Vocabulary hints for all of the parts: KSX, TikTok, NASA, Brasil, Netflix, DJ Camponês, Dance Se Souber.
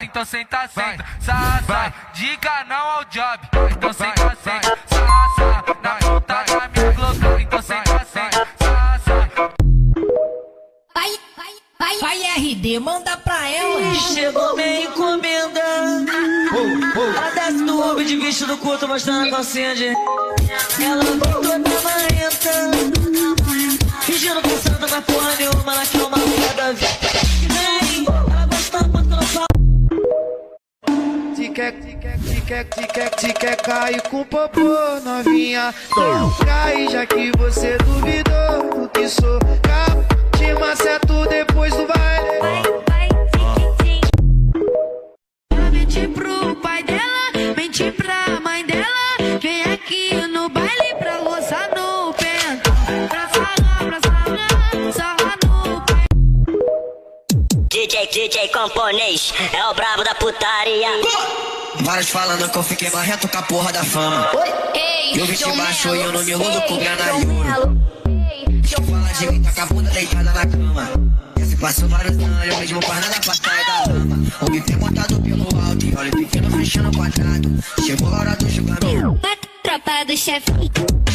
então senta, senta, sa, sa, diga não ao job, então senta, senta, sa, sa, na puta da minha global, então senta, senta, sa, sa. Vai, vai, vai, vai RD, manda pra ela. Chegou minha encomenda, ela desce do roubo de vestido curto, mostrando a calcinha de... Ela toda marenta, fingindo que santa, mas porra nenhuma, ela quer uma mulher da vida. Te quer cair com popô, novinha. Não cai, já que você duvidou do que sou. Te maceto depois do baile. Vai, mente pro pai dela, mente pra mãe dela. Vem aqui no baile pra roçar no pento. Pra sarrar, sarrar no pento. DJ Camponês é o brabo da putaria. Vários falando que eu fiquei marreto com a porra da fama. Eu vi te baixo e eu não me rodo com minha narigura. Eu falo direito com a bunda deitada na cama. Esse passou vários anos, eu mesmo parada pra sair da lama. Homem tem montado pelo alto e olho pequeno fechando o quadrado. Chegou a hora do julgamento. Tropa do chefe.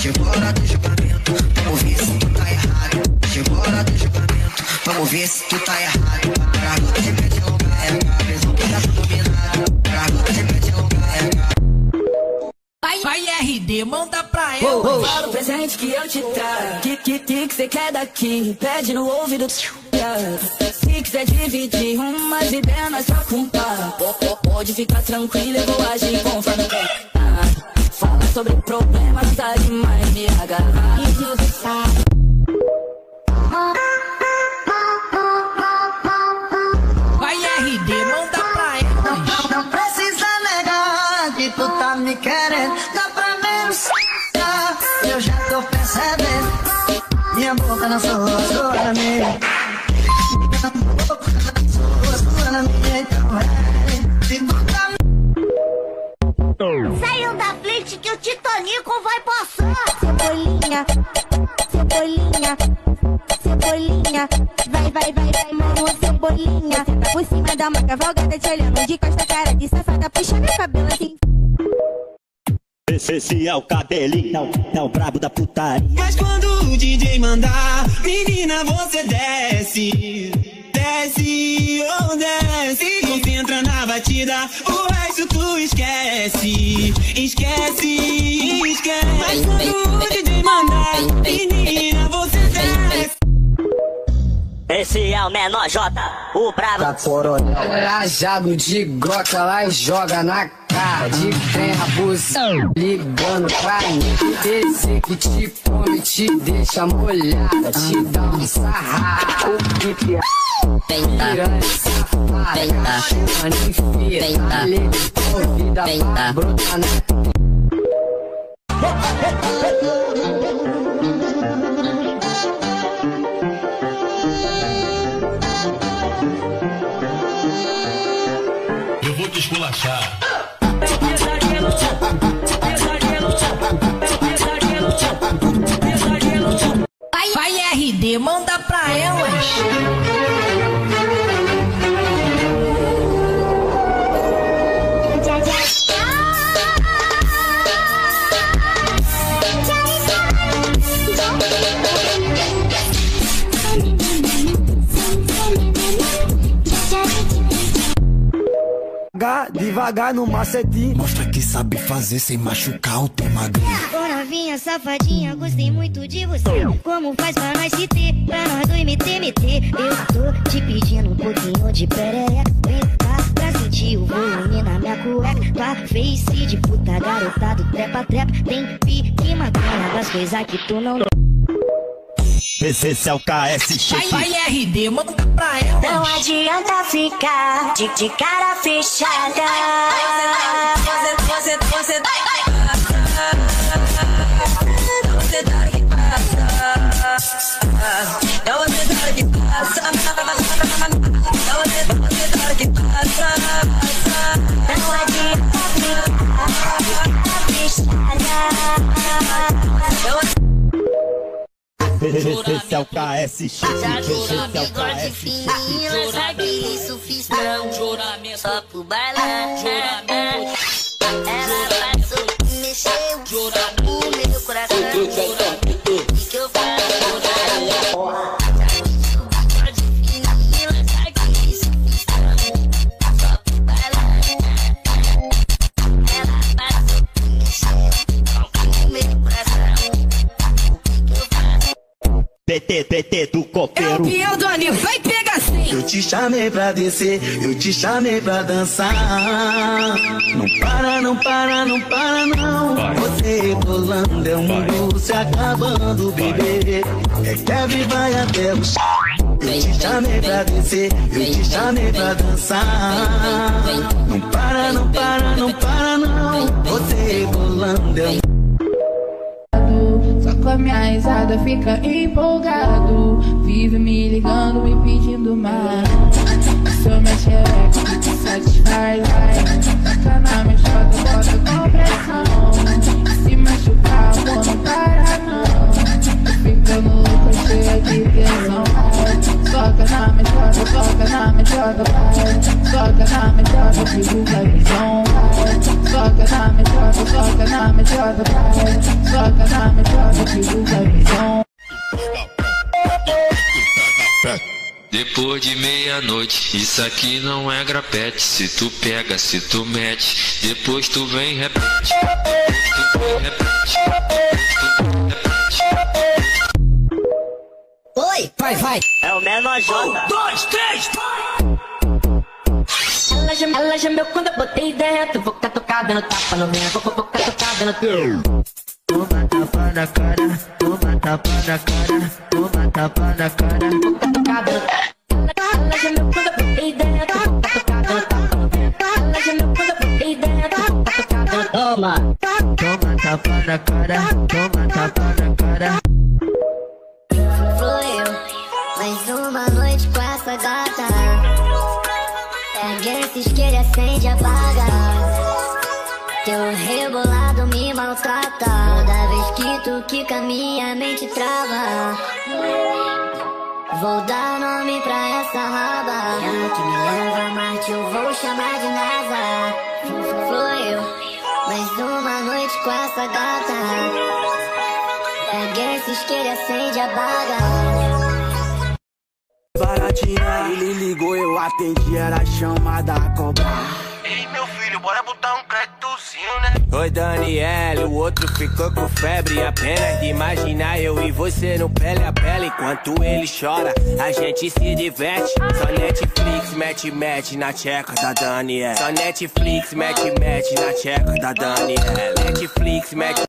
Chegou a hora do julgamento. Vamos ver se tu tá errado. Chegou a hora do julgamento. Vamos ver se tu tá errado. Pra agora de pé de longa é a visão que já foi dominada. Vai RD, manda pra ela. Fala o presente que eu te trago. Que cê quer daqui? Pede no ouvido. Se quiser dividir umas ideias, nós só compara. Pode ficar tranquilo, eu vou agir conforme eu. Fala sobre problemas, tá demais me agarrar. Vai RD, manda pra ela. Não precisa negar que tu tá me querendo. Dá pra menos. Eu já tô percebendo. Minha boca não sou roscura minha. Minha boca não sou roscura minha. Então é. Se tu tá me... Saiam da frente que o Titanico vai passar. Cebolinha, cebolinha, cebolinha. Vai, vai, vai, vai, mano, cebolinha. Por cima da maca, valgada te olhando de costa, cara de safada, puxa meu cabelo assim. Esse é o cabelinho, é o brabo da putaria. Mas quando o DJ mandar, menina, você desce. Desce, ou oh, desce. Concentra na batida, o resto tu esquece. Esquece, esquece. Mas quando o DJ mandar, menina, você desce. Esse é o menor J, o brabo da coronel. Rajado de grota lá e joga na cara. De trem abusão, ligando pra mim. Desse que te come, te deixa molhada. Te dá um sarrado. Piranha safada, chama de fita. Lê de convida pra brotar na... Esculachar. Vai RD, manda pra elas. Devagar no macetinho, mostra que sabe fazer sem machucar o teu magrinho. Ô novinha safadinha, gostei muito de você. Como faz pra nós se ter, pra nós dois meter. Eu tô te pedindo um pouquinho de perereca. Vem cá pra sentir o volume na minha cueca. Tua face de puta garota do trepa-trepa. Tem pique magrana das coisas que tu não... Esse é o KSX. Vai RD, manda pra ela. Não adianta ficar de cara fechada. Você não você dá que passa. Não você dá que passa. Não você dá que passa. Não adianta ficar de cara fechada. Esse é o KSX. Jura bigode fininho, não sabe isso, fiz não. Só pro bailar. Ela passou e mexeu o meu coração. O que eu faço? TT do copeiro. É o pior do anil, vai pegar sim. Eu te chamei pra descer, eu te chamei pra dançar. Não para, não para, não para não. Vai. Você rolando é um mundo se acabando, bebê. É que a vida vai até o chão. Eu te chamei pra descer, eu te chamei pra dançar. Não para, não para, não para não. Você rolando é um... Com a minha risada fica empolgado. Vive me ligando, me pedindo mais. Sou minha xereca, me satisfaz. Tá na minha chota, bota com pressão. Se machucar, pô, não para não. Ficando louca, cheia de tesão. Toca na minha chota, toca na minha chota, vai. Toca na minha chota, fico com a visão. Toca na minha chota, toca na minha chota, vai. Toca na minha chota, fico com a visão. Depois de meia-noite, isso aqui não é grapete. Se tu pega, se tu mete, depois tu vem repete. Depois tu vem repete. Depois tu repete. Oi, vai, vai. É o menor jogo. 1, 2, 3, vai. Ela gemeu quando eu botei dentro. Vou ficar tocada no tapa no meio. Vou ficar tocada no teu. Toma tapa na cara, toma tapa na cara, toma tapa na cara. Vou ficar tocada no tapa. Ela gemeu quando eu botei dentro. Vou ficar tocada no tapa no meio. Ela gemeu quando eu botei dentro. Vou ficar tocada no toma. Toma tapa na cara, toma tapa na cara. Mais uma noite com essa gata. Peguei esse isqueiro e acende e apaga. Teu rebolado me maltrata. Toda vez que tu quica minha mente trava. Vou dar nome pra essa raba. Ela que me leva a Marte eu vou chamar de NASA. Fluiu. Mais uma noite com essa gata. Peguei esse isqueiro e acende e apaga. Baratinha, ele ligou, eu atendi, era chamada a cobrar. Ei, meu filho, bora botar um créditozinho, né? Oi, Daniel, o outro ficou com febre. Apenas de imaginar eu e você no pele a pele. Enquanto ele chora, a gente se diverte. Só Netflix, mete na tcheca da Daniel. Só Netflix, mete na tcheca da Daniel. Netflix, mete...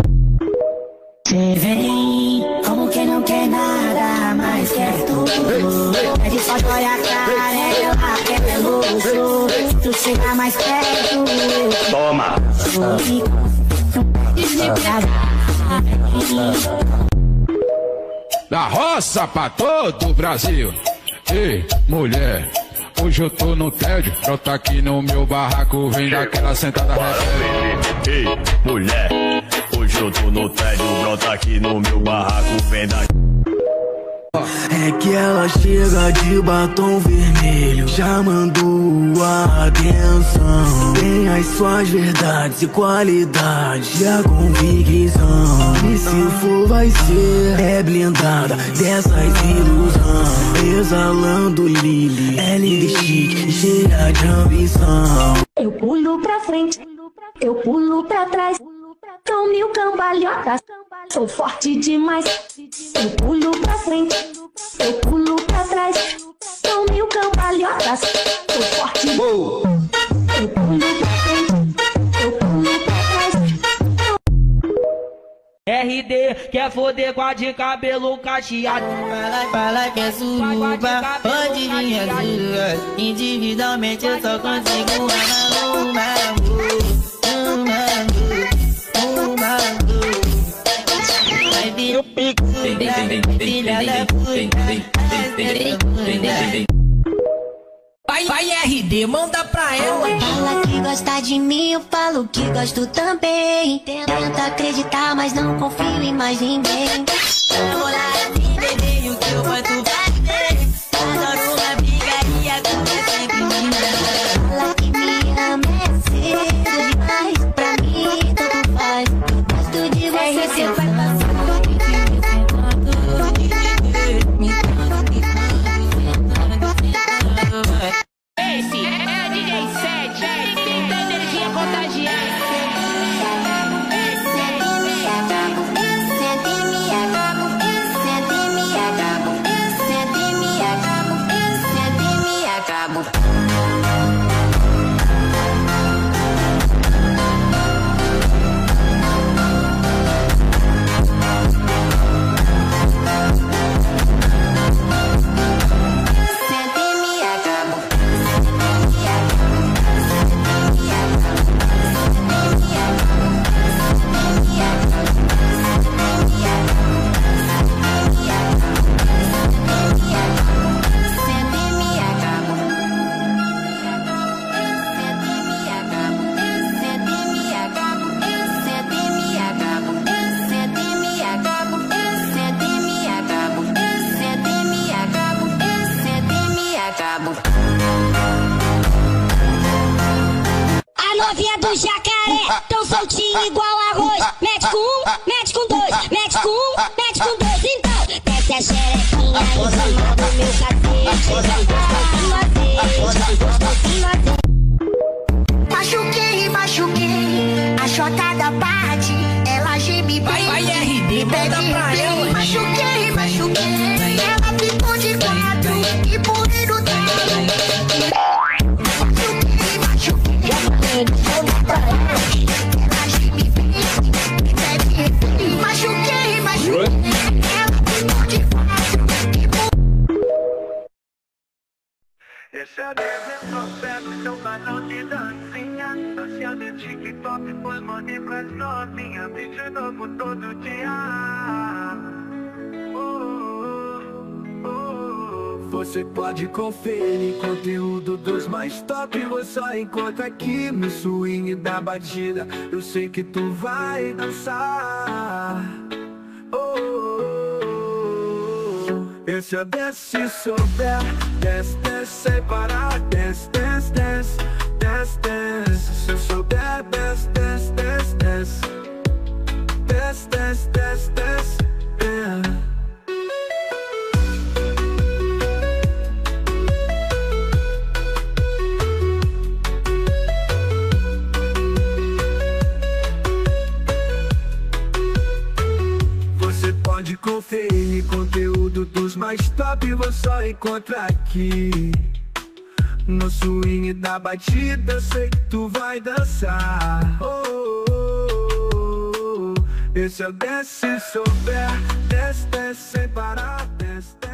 Você vem como que não quer nada, mas quer tudo. É de só olhar a cara, eu apelo. Se tu chegar mais perto, eu... Toma! Da roça pra todo o Brasil. Ei, mulher, hoje eu tô no tédio. Eu tô aqui no meu barraco, vem daquela sentada rebelde. Ei, mulher, hoje eu tô no tédio, brota aqui no meu barraco, vem da... É que ela chega de batom vermelho, já mandou a atenção. Tem as suas verdades e qualidades e a convicção. E se for vai ser, é blindada dessas ilusões. Exalando Lily, é linda e chique, cheia de ambição. Eu pulo pra frente, eu pulo pra trás. São mil cambalhotas, sou forte demais. Eu pulo pra frente, eu pulo pra trás. São mil cambalhotas, sou forte. Uou. Eu pulo pra frente, eu pulo pra trás. RD quer foder com a de cabelo cacheado. Fala que é suruba, pode vir a sua. Individualmente eu só consigo Vai RD, manda pra ela. Ela que gosta de mim, eu falo que gosto também. Tenta acreditar, mas não confio em mais ninguém. Toda a vida o teu pai, tu vai ver. Adoro uma brigaria com você sempre me fala que me ama é cedo demais. Pra mim tanto faz, mas tudo de você você vai passar. Esse é o DJ 7, tentando energia contagiar. Novinha do jacaré, tão soltinho igual arroz. Mete com um, mete com dois, mete com um, mete com dois. Então, desce a xerequinha em cima do meu cacete. Gostosinho azeite. Machuquei, machuquei, a chotada parte. Ela geme, vai RD, pega pra ela. Machuquei, machuquei, ela ficou de quatro e por aí no talo. Esse é o processo, seu canal de dancinha. Dança de TikTok, pois mandei pras novinha. Vídeo novo todo dia. Você pode conferir conteúdo dos mais top. Você só encontra aqui no swing da batida. Eu sei que tu vai dançar. Esse é Dance Se Souber. Dance, dance, sem parar. Dance, dance, dance, dance, dance. Se souber, dance, dance, dance, dance. Dance, dance, dance, dance, dance. Pode conferir conteúdo dos mais top, você só encontra aqui no swing da batida, sei que tu vai dançar. Esse é o Dance Se Souber, desce, desce sem parar, desce, desce.